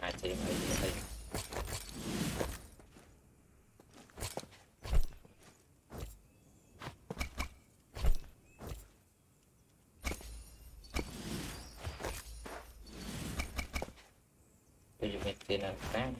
hai team này Understand.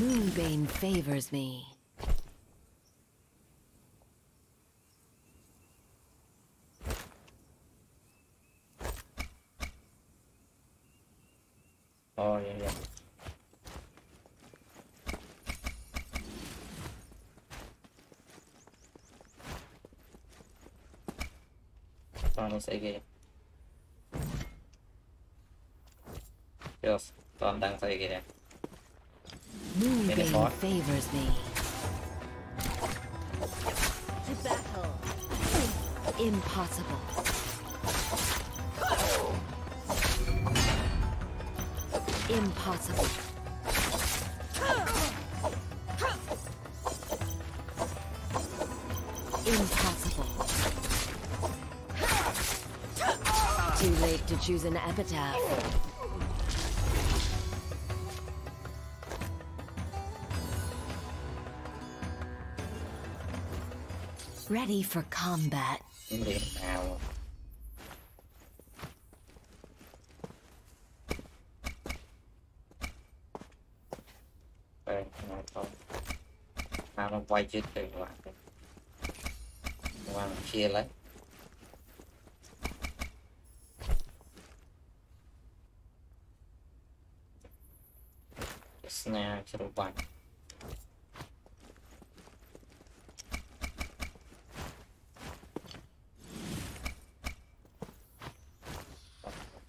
Moonbane favors me. Oh yeah, yeah. Vamos again. Yes, toàn đang say kìa. Moonbeam favors me. To battle. Impossible. Impossible. Impossible. Too late to choose an epitaph. Ready for combat. Tao quay chết từ lại. Qua chia lấy. Snare cho đủ bạn.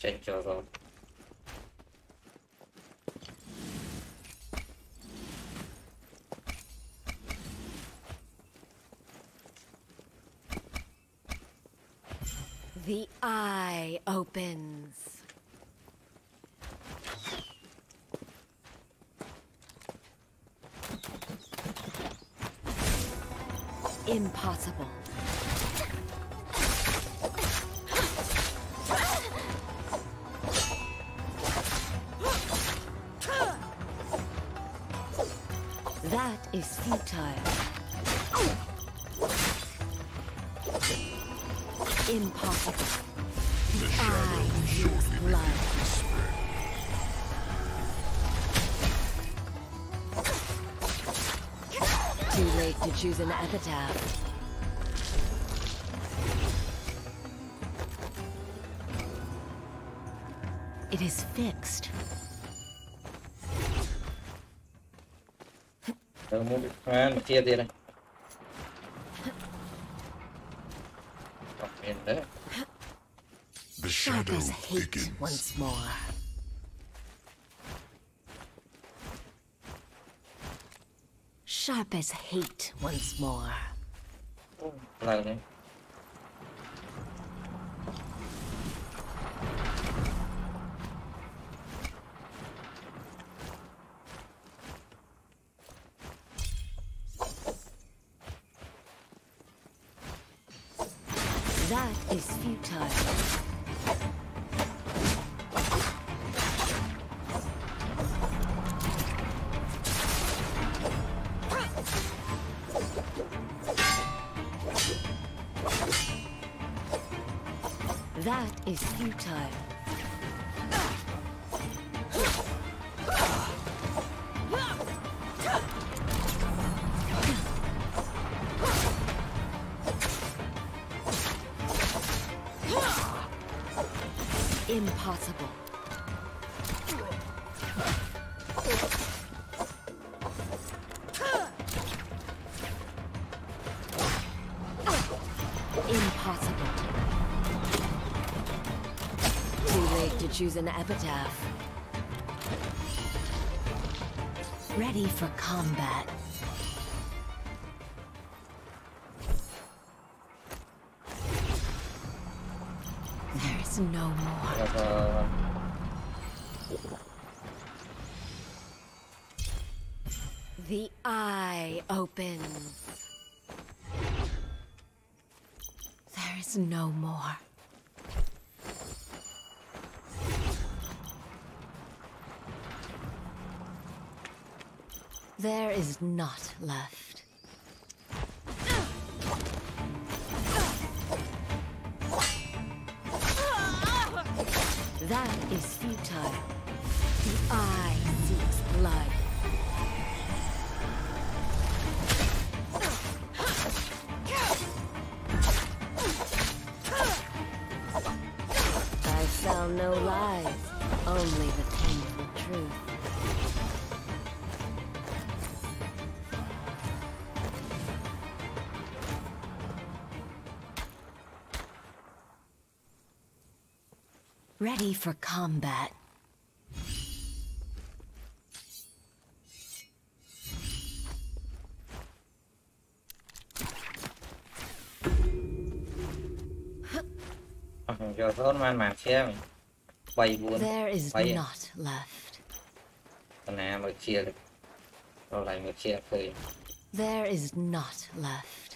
Change your role. The eye opens. Impossible. That is futile. Impossible. The shadow is blood. Too late to choose an epitaph. It is fixed. Tôi muốn đi qua một kia đi này. The shadow begins once more. Sharp as hate once more. Lại đây. That is futile. That is futile. Impossible. Impossible. Too late to choose an epitaph. Ready for combat. There's no more. The eye opens. There is no more. There is not left. That is futile. The eye seeks blood. I found no lies, only the painful truth. Ready for combat. There is not left. There is not left.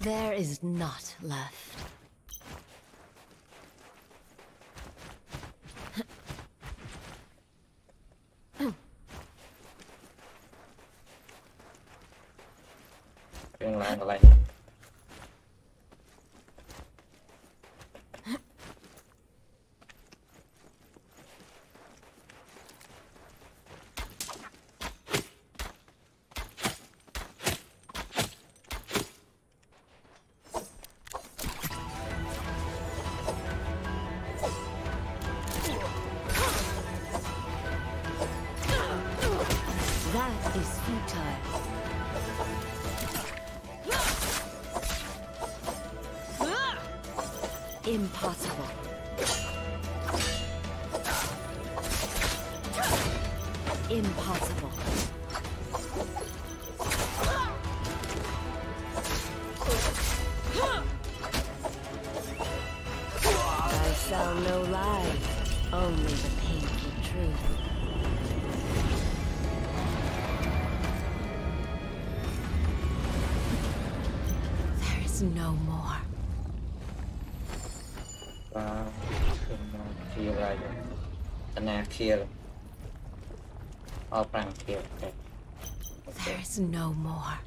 There is not left. That is futile. Impossible. Impossible. I shall no lie, only the painful truth. No more. There is no more.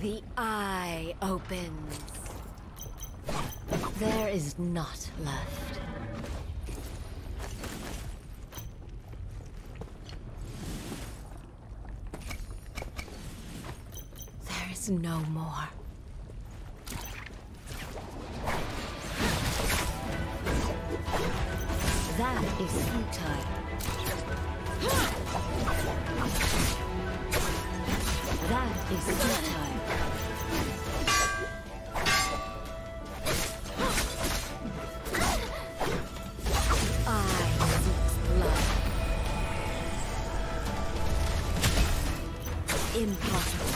The eye opens. There is not left. No more. That is futile. That is futile. I seek blood. Impossible.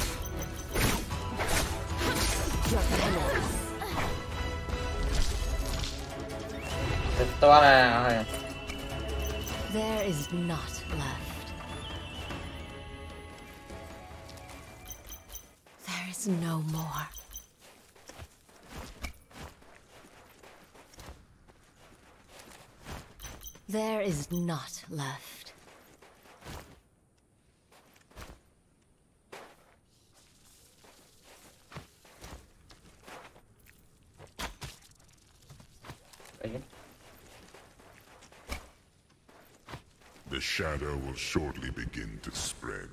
There is not left. There is no more. There is naught left. The shadow will shortly begin to spread.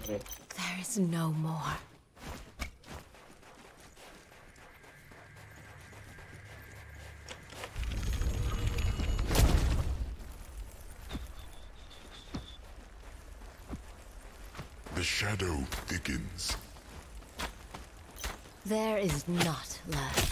There is no more. The shadow thickens. There is naught left.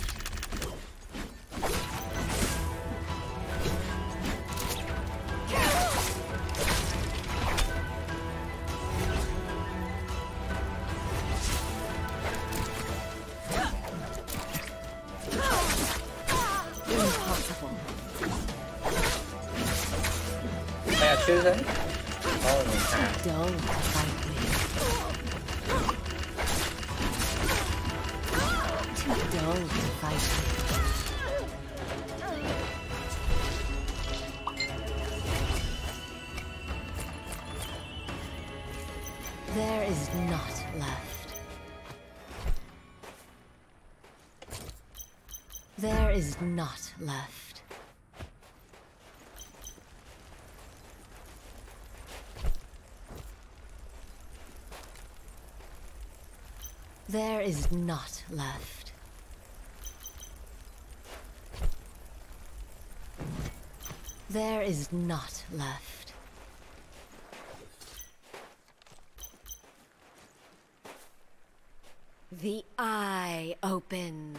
Is not left. There is not left. There is not left. The eye opens.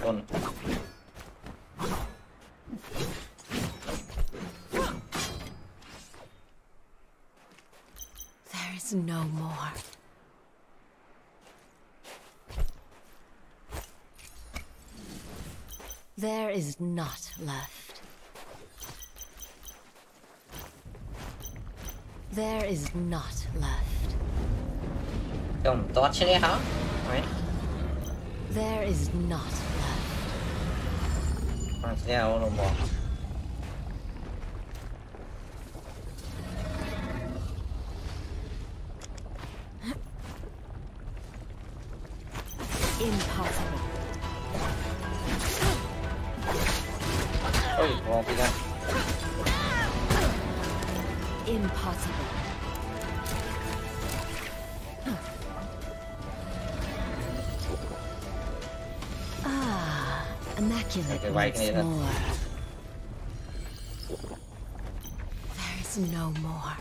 Buono. There is no more. There is not left. There is not left. Don't touch it, huh? Right? There is not left. Yeah, one more. More. There is no more.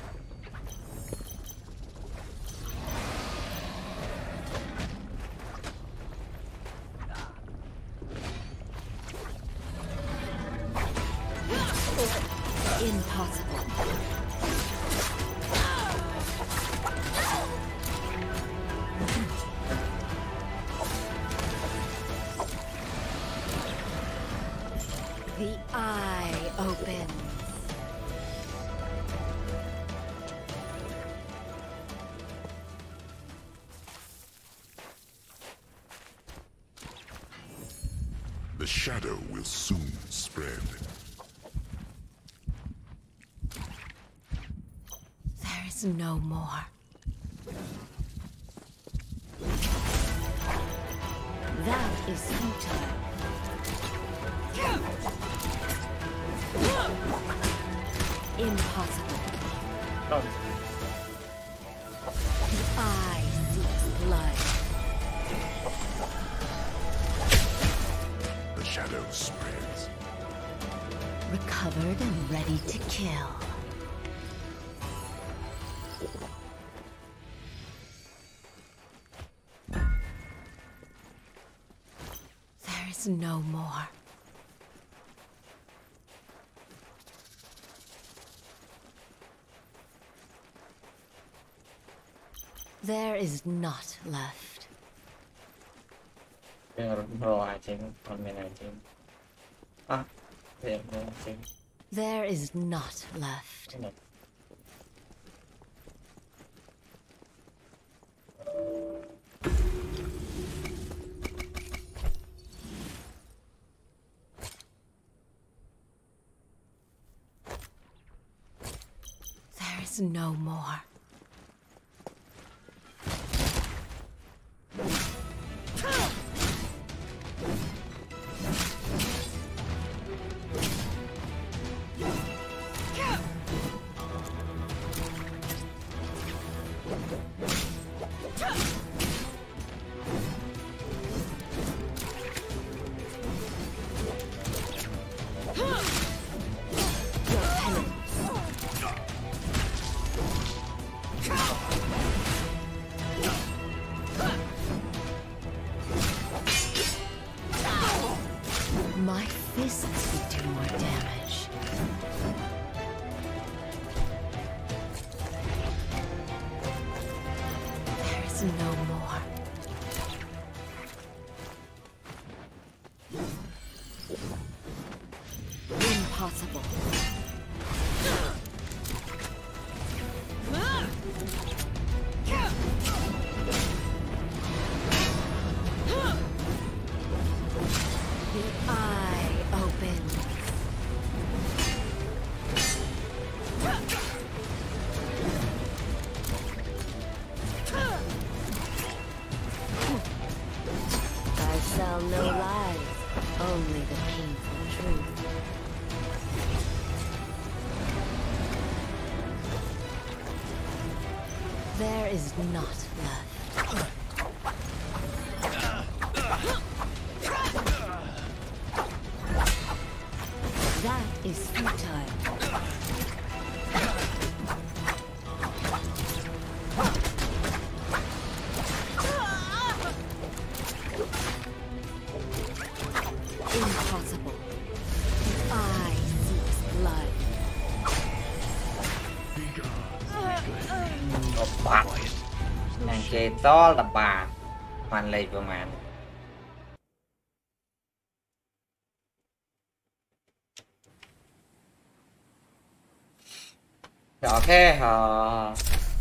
Soon spread. There is no more. That is futile. Impossible. Done. I seek blood. The shadow spreads. Recovered and ready to kill. No more. There is not left. There is not left. No more. Is not love. That is futile. Impossible. I seek blood. Nàng chê to là bà hoàn lệ vừa màn. Đó thế họ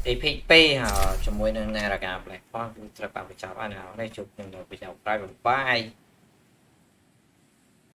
thì PHP họ cho mối nâng này là gặp lại con. Trật bạc với cháu anh hảo này chụp nhưng nó bây giờ quay bằng bay.